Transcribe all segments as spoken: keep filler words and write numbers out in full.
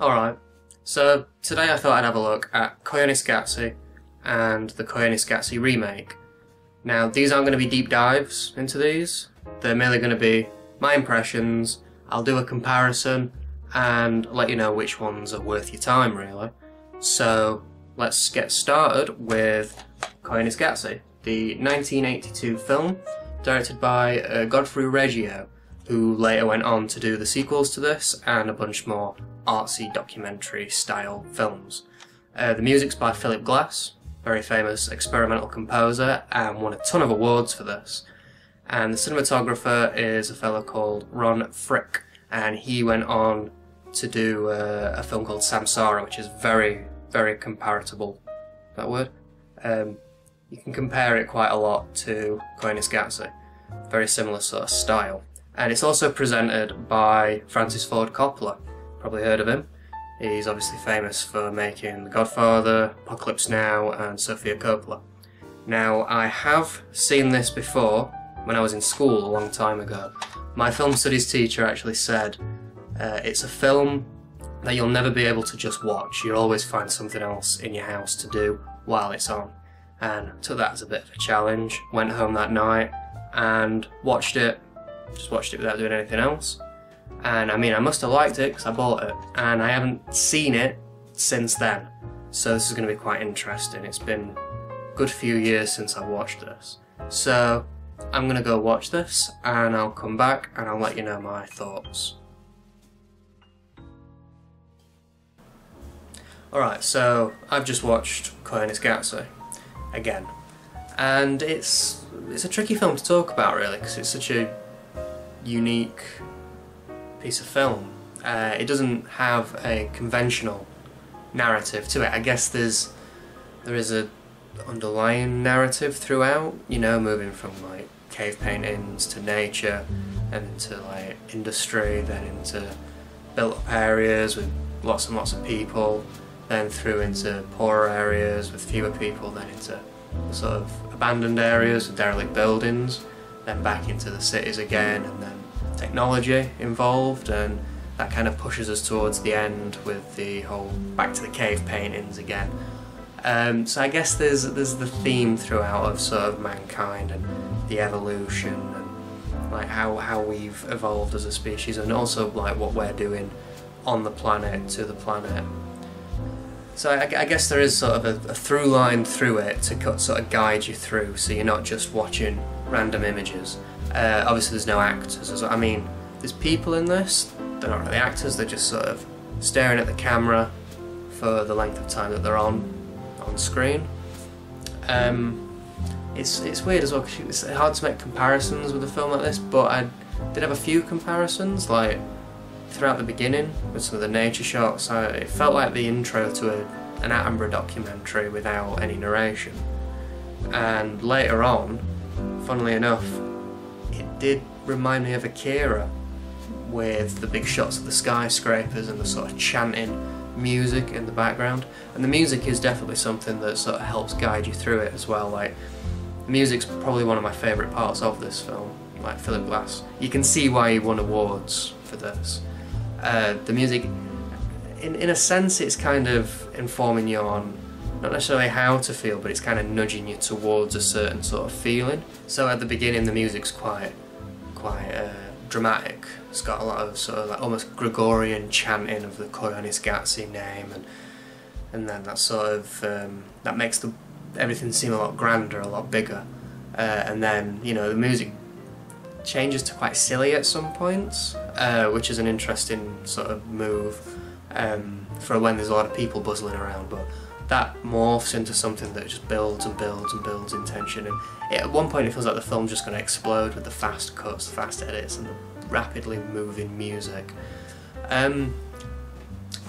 Alright, so today I thought I'd have a look at Koyaanisqatsi and the Koyaanisqatsi remake. Now these aren't going to be deep dives into these, they're merely going to be my impressions. I'll do a comparison and let you know which ones are worth your time really. So let's get started with Koyaanisqatsi, the nineteen eighty-two film directed by uh, Godfrey Reggio, who later went on to do the sequels to this and a bunch more artsy documentary style films. Uh, the music's by Philip Glass, very famous experimental composer, and won a ton of awards for this. And the cinematographer is a fellow called Ron Fricke, and he went on to do uh, a film called Samsara, which is very, very comparable. That word? Um, you can compare it quite a lot to Koyaanisqatsi, very similar sort of style. And it's also presented by Francis Ford Coppola, probably heard of him. He's obviously famous for making The Godfather, Apocalypse Now and Sofia Coppola. Now I have seen this before when I was in school a long time ago. My film studies teacher actually said uh, it's a film that you'll never be able to just watch, you'll always find something else in your house to do while it's on. And I took that as a bit of a challenge, went home that night and watched it. Just watched it without doing anything else, and I mean I must have liked it because I bought it, and I haven't seen it since then, so this is going to be quite interesting. It's been a good few years since I've watched this, so I'm going to go watch this and I'll come back and I'll let you know my thoughts. Alright, so I've just watched Koyaanisqatsi again, and it's, it's a tricky film to talk about really because it's such a unique piece of film. Uh, it doesn't have a conventional narrative to it. I guess there's there is a underlying narrative throughout, you know, moving from like cave paintings to nature and into like industry, then into built up areas with lots and lots of people, then through into poorer areas with fewer people, then into sort of abandoned areas with derelict buildings, then back into the cities again, and then technology involved, and that kind of pushes us towards the end with the whole back to the cave paintings again. Um, so I guess there's there's the theme throughout of sort of mankind and the evolution and like how, how we've evolved as a species, and also like what we're doing on the planet, to the planet. So I, I guess there is sort of a, a through line through it to cut, sort of guide you through, so you're not just watching random images. Uh, obviously there's no actors as well. I mean, there's people in this, they're not really actors, they're just sort of staring at the camera for the length of time that they're on on screen. Um, it's, it's weird as well because it's hard to make comparisons with a film like this, but I did have a few comparisons, like throughout the beginning with some of the nature shots. I, it felt like the intro to a, an Attenborough documentary without any narration. And later on, funnily enough, it did remind me of Akira with the big shots of the skyscrapers and the sort of chanting music in the background. And the music is definitely something that sort of helps guide you through it as well. Like, the music's probably one of my favourite parts of this film, like Philip Glass. You can see why he won awards for this. Uh, the music, in, in a sense, it's kind of informing you on not necessarily how to feel, but it's kind of nudging you towards a certain sort of feeling. So at the beginning the music's quite quite uh, dramatic. It's got a lot of sort of like almost Gregorian chanting of the Koyaanisqatsi name, and and then that sort of um, that makes the everything seem a lot grander, a lot bigger. Uh, and then, you know, the music changes to quite silly at some points, uh, which is an interesting sort of move um, for when there's a lot of people bustling around, but that morphs into something that just builds and builds and builds in tension, and it, at one point it feels like the film's just going to explode with the fast cuts, the fast edits and the rapidly moving music. Um,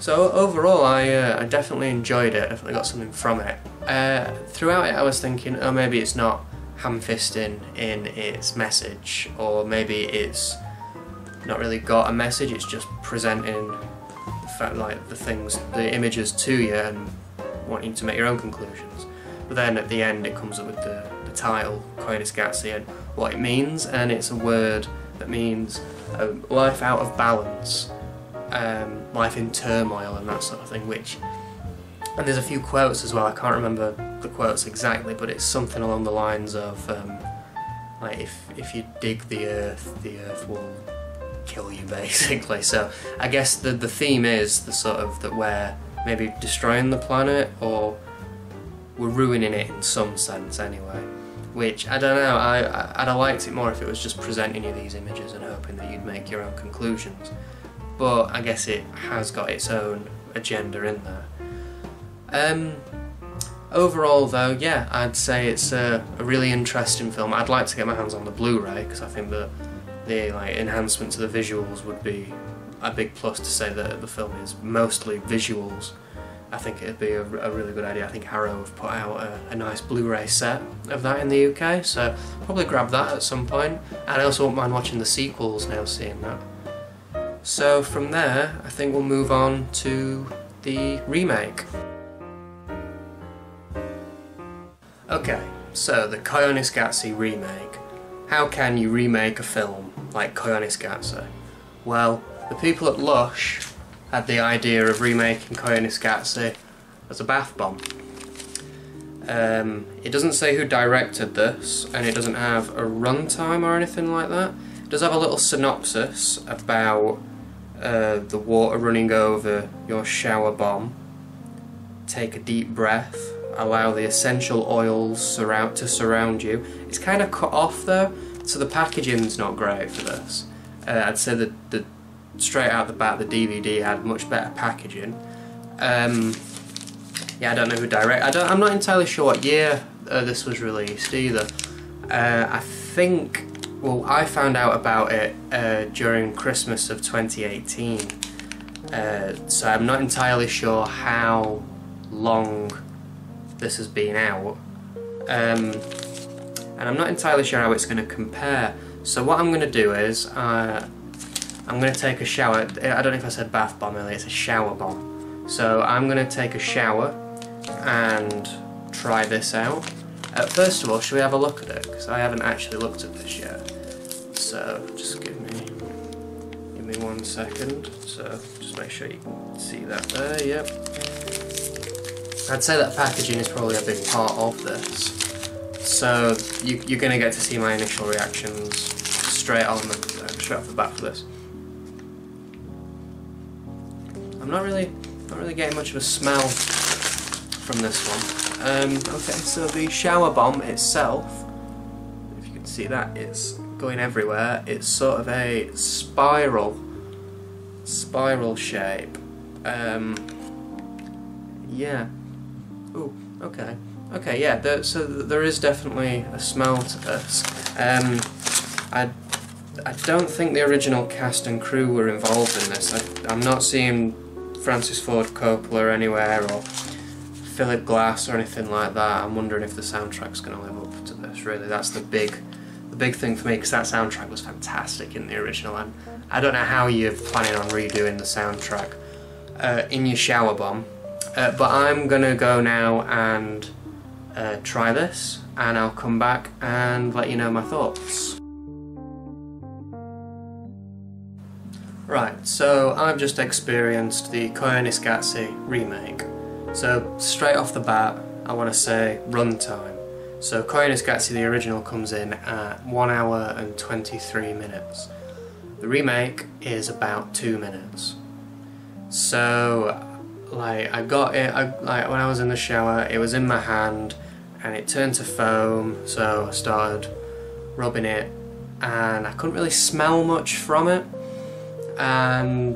so overall I, uh, I definitely enjoyed it, I definitely got something from it. Uh, throughout it I was thinking, oh, maybe it's not ham-fisting in its message, or maybe it's not really got a message, it's just presenting the fact, like the things, the images to you and wanting to make your own conclusions. But then at the end it comes up with the, the title Koyaanisqatsi and what it means, and it's a word that means um, life out of balance, um, life in turmoil and that sort of thing, which, and there's a few quotes as well, I can't remember the quotes exactly, but it's something along the lines of, um, like, if, if you dig the earth, the earth will kill you, basically. So I guess the, the theme is the sort of, that we're maybe destroying the planet, or we're ruining it in some sense anyway. Which, I don't know, I, I, I'd have liked it more if it was just presenting you these images and hoping that you'd make your own conclusions. But I guess it has got its own agenda in there. Um, overall though, yeah, I'd say it's a, a really interesting film. I'd like to get my hands on the Blu-ray, because I think that the like, enhancement to the visuals would be a big plus, to say that the film is mostly visuals. I think it'd be a, a really good idea. I think Arrow have put out a, a nice Blu-ray set of that in the U K, so probably grab that at some point. And I also won't mind watching the sequels now, seeing that. So from there, I think we'll move on to the remake. Okay, so the Koyaanisqatsi remake. How can you remake a film like Koyaanisqatsi? Well, the people at LUSH had the idea of remaking Koyaanisqatsi as a bath bomb. Um, it doesn't say who directed this, and it doesn't have a runtime or anything like that. It does have a little synopsis about uh, the water running over your shower bomb. Take a deep breath, allow the essential oils surround to surround you. It's kind of cut off though, so the packaging's not great for this. Uh, I'd say that the straight out the bat, the D V D had much better packaging. Um, yeah, I don't know who direct. I don't, I'm not entirely sure what year uh, this was released either. Uh, I think, well, I found out about it uh, during Christmas of twenty eighteen. Uh, so I'm not entirely sure how long this has been out. Um, and I'm not entirely sure how it's going to compare. So what I'm going to do is, uh, I'm going to take a shower. I don't know if I said bath bomb earlier, it's a shower bomb. So I'm going to take a shower and try this out. Uh, first of all, should we have a look at it? Because I haven't actually looked at this yet. So just give me give me one second. So just make sure you can see that there, yep. I'd say that packaging is probably a big part of this. So you, you're going to get to see my initial reactions straight on the, straight off the bat for this. I'm not really, not really getting much of a smell from this one. Um, okay, so the shower bomb itself, if you can see that, it's going everywhere. It's sort of a spiral, spiral shape. Um, yeah. Ooh, okay, okay, yeah. There, so there is definitely a smell to this. Um, I. I don't think the original cast and crew were involved in this. I, I'm not seeing Francis Ford Coppola anywhere, or Philip Glass or anything like that. I'm wondering if the soundtrack's going to live up to this, really. That's the big the big thing for me, because that soundtrack was fantastic in the original, and I don't know how you're planning on redoing the soundtrack uh, in your shower bomb. Uh, but I'm going to go now and uh, try this, and I'll come back and let you know my thoughts. Right, so I've just experienced the Koyaanisqatsi remake. So straight off the bat, I want to say runtime. So Koyaanisqatsi, the original, comes in at one hour and twenty-three minutes. The remake is about two minutes. So, like, I got it, I, like, when I was in the shower, it was in my hand, and it turned to foam, so I started rubbing it, and I couldn't really smell much from it. And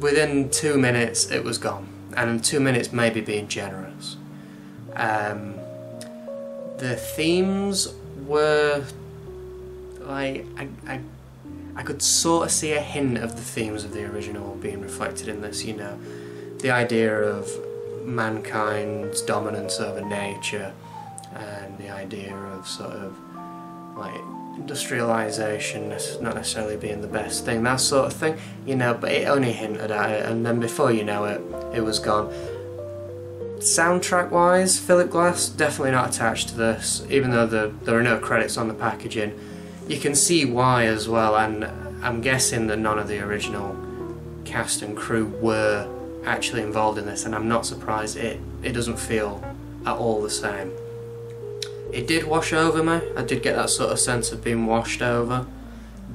within two minutes it was gone, and two minutes maybe being generous. Um, the themes were like I, I I could sort of see a hint of the themes of the original being reflected in this. You know, the idea of mankind's dominance over nature, and the idea of sort of like industrialization not necessarily being the best thing, that sort of thing, you know, but it only hinted at it, and then before you know it, it was gone. Soundtrack wise, Philip Glass definitely not attached to this, even though the, there are no credits on the packaging. You can see why as well, and I'm guessing that none of the original cast and crew were actually involved in this, and I'm not surprised it, it doesn't feel at all the same. It did wash over me, I did get that sort of sense of being washed over,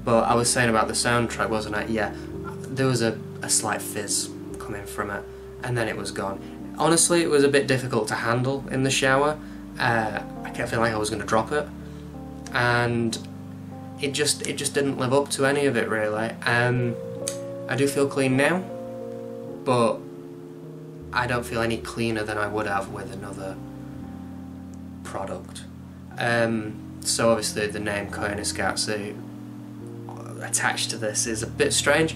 but I was saying about the soundtrack, wasn't I? Yeah, there was a, a slight fizz coming from it, and then it was gone. Honestly, it was a bit difficult to handle in the shower. Uh, I kept feeling like I was going to drop it, and it just it just didn't live up to any of it, really. Um, I do feel clean now, but I don't feel any cleaner than I would have with another product. Um, so obviously the name Koyaanisqatsi attached to this is a bit strange.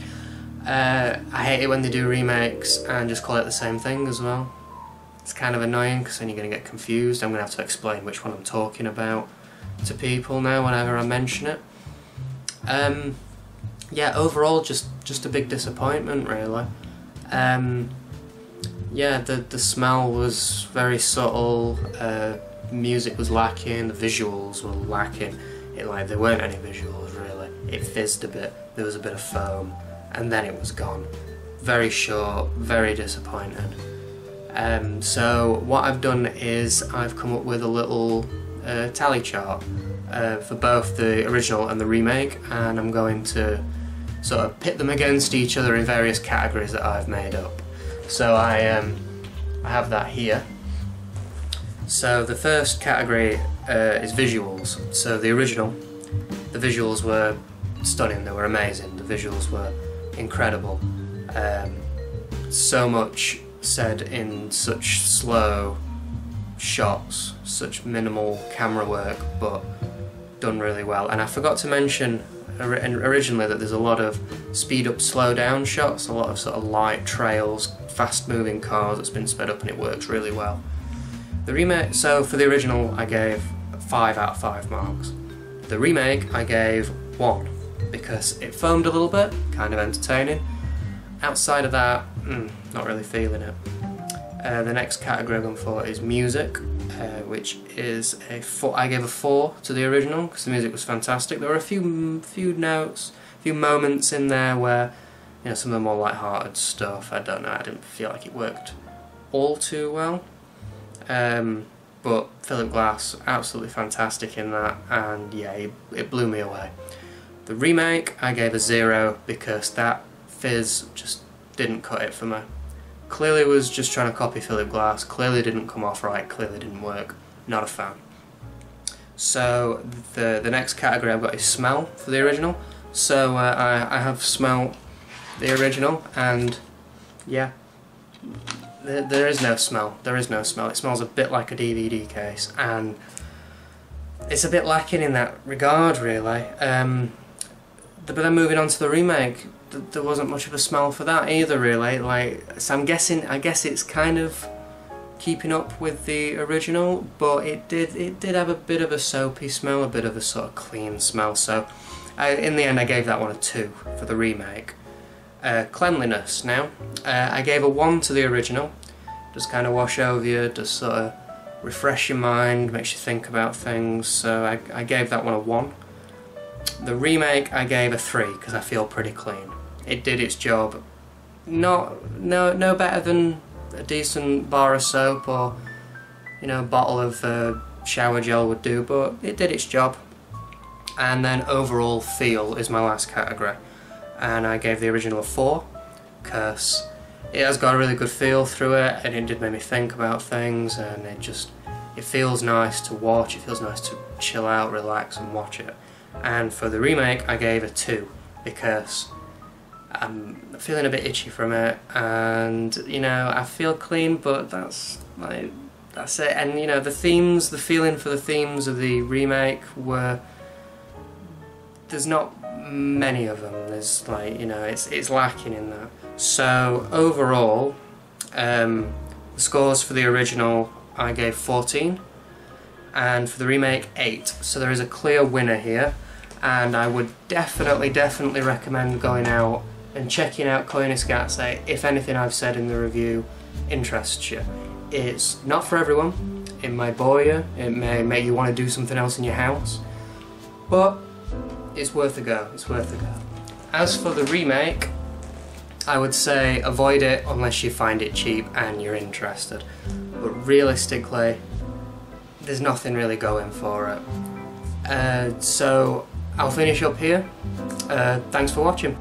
Uh, I hate it when they do remakes and just call it the same thing as well. It's kind of annoying because then you're going to get confused. I'm going to have to explain which one I'm talking about to people now whenever I mention it. Um, yeah, overall just just a big disappointment, really. Um, yeah, the, the smell was very subtle, uh, music was lacking, the visuals were lacking. It, like, there weren't any visuals, really. It fizzed a bit, there was a bit of foam, and then it was gone. Very short, very disappointing. Um, so what I've done is I've come up with a little uh, tally chart uh, for both the original and the remake, and I'm going to sort of pit them against each other in various categories that I've made up. So I, um, I have that here. So the first category uh, is visuals. So the original, the visuals were stunning, they were amazing, the visuals were incredible. Um, so much said in such slow shots, such minimal camera work, but done really well. And I forgot to mention originally that there's a lot of speed up, slow down shots, a lot of sort of light trails, fast moving cars that's been sped up, and it works really well. The remake, so for the original I gave five out of five marks. The remake I gave one, because it foamed a little bit, kind of entertaining. Outside of that, mm, not really feeling it. Uh, the next category I'm going for is music, uh, which is a four. I gave a four to the original because the music was fantastic. There were a few few notes, a few moments in there where, you know, some of the more light-hearted stuff, I don't know, I didn't feel like it worked all too well. Um, but Philip Glass, absolutely fantastic in that, and yeah, it, it blew me away. The remake, I gave a zero because that fizz just didn't cut it for me. Clearly was just trying to copy Philip Glass, clearly didn't come off right, clearly didn't work, not a fan. So the the next category I've got is smell for the original. So uh, I, I have smell the original, and yeah, there, there is no smell, there is no smell. It smells a bit like a D V D case, and it's a bit lacking in that regard, really. Um, but then moving on to the remake, there wasn't much of a smell for that either, really. Like, so I'm guessing, I guess it's kind of keeping up with the original, but it did, it did have a bit of a soapy smell, a bit of a sort of clean smell. So, I, in the end, I gave that one a two for the remake. Uh, cleanliness. Now, uh, I gave a one to the original. Just kind of wash over you, just sort of refresh your mind, makes you think about things. So I, I gave that one a one. The remake I gave a three because I feel pretty clean. It did its job, not no no better than a decent bar of soap or, you know, a bottle of uh, shower gel would do, but it did its job. And then overall feel is my last category, and I gave the original a four because it has got a really good feel through it, and it did make me think about things, and it just it feels nice to watch. It feels nice to chill out, relax, and watch it. And for the remake I gave a two because I'm feeling a bit itchy from it, and, you know, I feel clean, but that's like, that's it. And, you know, the themes, the feeling for the themes of the remake were, there's not many of them, there's like, you know, it's, it's lacking in that. So overall, um, the scores for the original I gave fourteen, and for the remake eight, so there is a clear winner here. And I would definitely, definitely recommend going out and checking out Koyaanisqatsi if anything I've said in the review interests you. It's not for everyone, it may bore you, it may make you want to do something else in your house, but it's worth a go, it's worth a go. As for the remake, I would say avoid it unless you find it cheap and you're interested. But realistically, there's nothing really going for it. Uh, so I'll finish up here. Uh, thanks for watching.